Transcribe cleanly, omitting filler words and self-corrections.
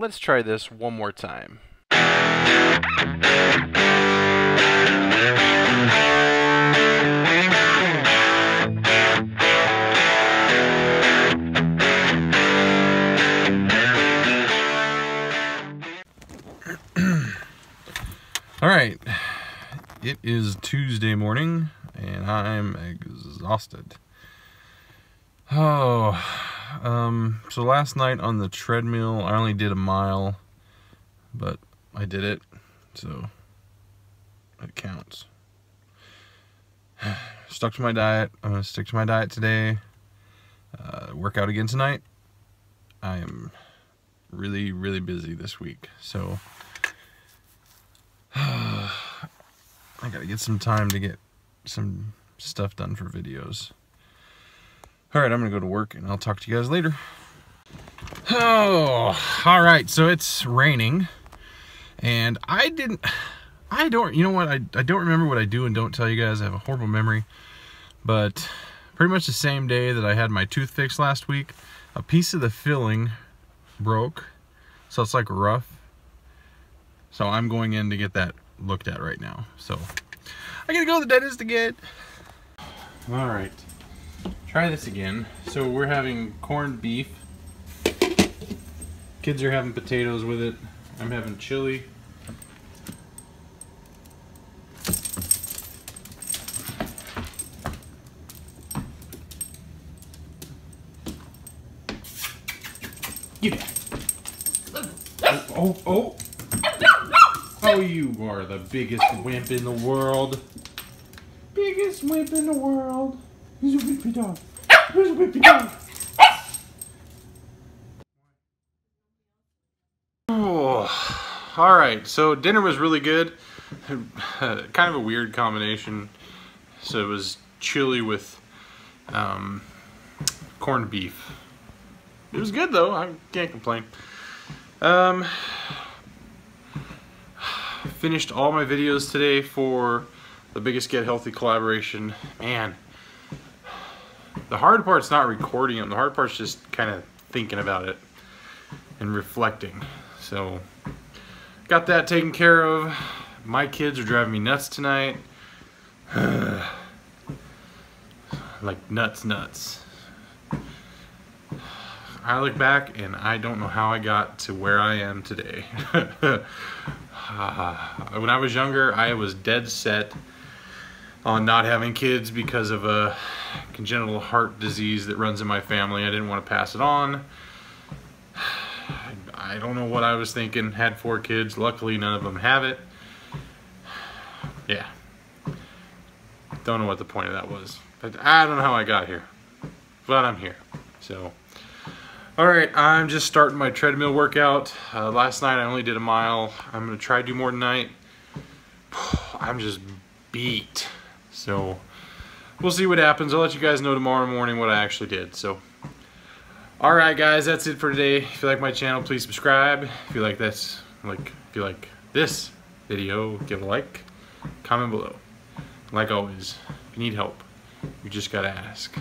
Let's try this one more time. All right, it is Tuesday morning and I'm exhausted. So last night on the treadmill, I only did a mile, but I did it, so it counts. Stuck to my diet. I'm gonna stick to my diet today. Work out again tonight. I am really, really busy this week, so I gotta get some time to get some stuff done for videos. Alright, I'm gonna go to work and I'll talk to you guys later. Oh, alright, so it's raining and I don't remember what I do and don't tell you guys. I have a horrible memory, but pretty much the same day that I had my tooth fixed last week, a piece of the filling broke, so it's like rough. So I'm going in to get that looked at right now. So I gotta go to the dentist again. All right, try this again. So we're having corned beef. Kids are having potatoes with it. I'm having chili. Give it. Oh. Oh, you are the biggest wimp in the world. Biggest wimp in the world. He's a wimpy dog. He's a wimpy dog. Oh, all right. So dinner was really good. Kind of a weird combination. So it was chili with corned beef. It was good though. I can't complain. Finished all my videos today for the Biggest Get Healthy collaboration. Man, the hard part's not recording them. The hard part's just kind of thinking about it and reflecting. So, got that taken care of. My kids are driving me nuts tonight. Like nuts. I look back and I don't know how I got to where I am today. When I was younger, I was dead set on not having kids because of a congenital heart disease that runs in my family. I didn't want to pass it on. I don't know what I was thinking. Had 4 kids. Luckily, none of them have it. Yeah. Don't know what the point of that was. But I don't know how I got here. But I'm here. So, alright, I'm just starting my treadmill workout. Last night I only did a mile. I'm going to try to do more tonight. I'm just beat. So, we'll see what happens. I'll let you guys know tomorrow morning what I actually did. So, alright guys, that's it for today. If you like my channel, please subscribe. If you like this, if you like this video, give it a like. Comment below. Like always, if you need help, you just gotta ask.